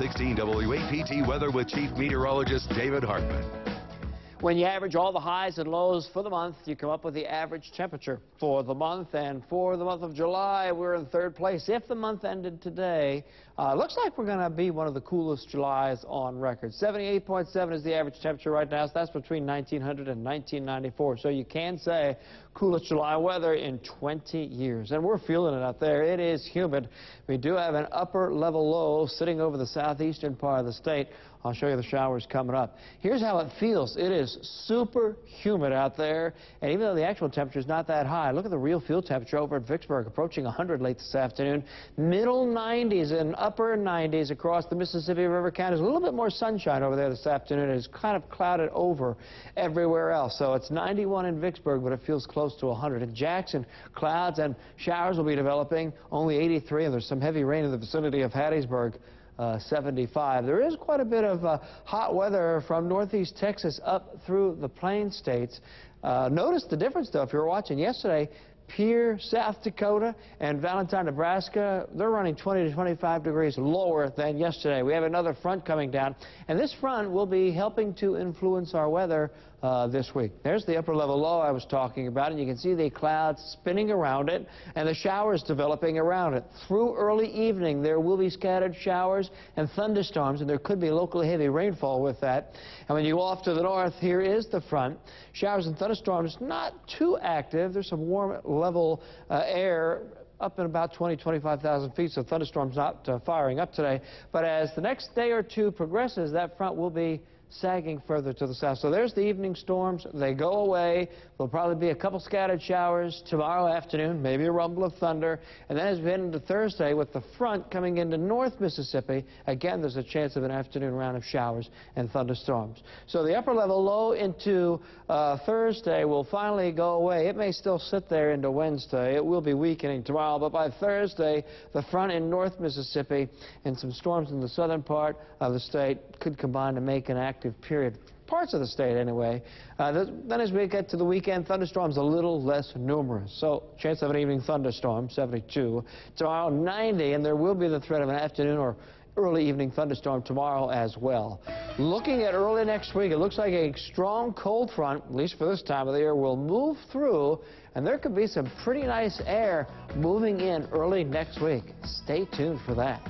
1216 WAPT Weather with Chief Meteorologist David Hartman. When you average all the highs and lows for the month, you come up with the average temperature for the month. And for the month of July, we're in third place. If the month ended today, looks like we're going to be one of the coolest Julys on record. 78.7 is the average temperature right now, so that's between 1900 and 1994. So you can say coolest July weather in 20 years. And we're feeling it out there. It is humid. We do have an upper level low sitting over the southeastern part of the state. I'll show you the showers coming up. Here's how it feels. It is super humid out there. And even though the actual temperature is not that high, look at the real field temperature over at Vicksburg, approaching 100 late this afternoon. Middle 90s and upper 90s across the Mississippi River counties. A little bit more sunshine over there this afternoon. It's kind of clouded over everywhere else. So it's 91 in Vicksburg, but it feels close to 100. In Jackson, clouds and showers will be developing, only 83, and there's some heavy rain in the vicinity of Hattiesburg. 75. There is quite a bit of hot weather from northeast Texas up through the plain states. Notice the difference, though, if you were watching yesterday. Pierre, South Dakota, and Valentine, Nebraska, they're running 20 to 25 degrees lower than yesterday. We have another front coming down, and this front will be helping to influence our weather this week. There's the upper level low I was talking about, and you can see the clouds spinning around it and the showers developing around it. Through early evening, there will be scattered showers and thunderstorms, and there could be locally heavy rainfall with that. And when you go off to the north, here is the front. Showers and thunderstorms, not too active. There's some warm level air up in about 20, 25,000 feet, so thunderstorms not firing up today. But as the next day or two progresses, that front will be sagging further to the south. So there's the evening storms. They go away. There'll probably be a couple scattered showers tomorrow afternoon, maybe a rumble of thunder. And then as we head into Thursday, with the front coming into north Mississippi, again, there's a chance of an afternoon round of showers and thunderstorms. So the upper level low into Thursday will finally go away. It may still sit there into Wednesday. It will be weakening tomorrow, but by Thursday, the front in north Mississippi and some storms in the southern part of the state could combine to make an active period, parts of the state anyway. Then as we get to the weekend, thunderstorms a little less numerous. So chance of an evening thunderstorm, 72. Tomorrow, 90, and there will be the threat of an afternoon or early evening thunderstorm tomorrow as well. Looking at early next week, it looks like a strong cold front, at least for this time of the year, will move through, and there could be some pretty nice air moving in early next week. Stay tuned for that.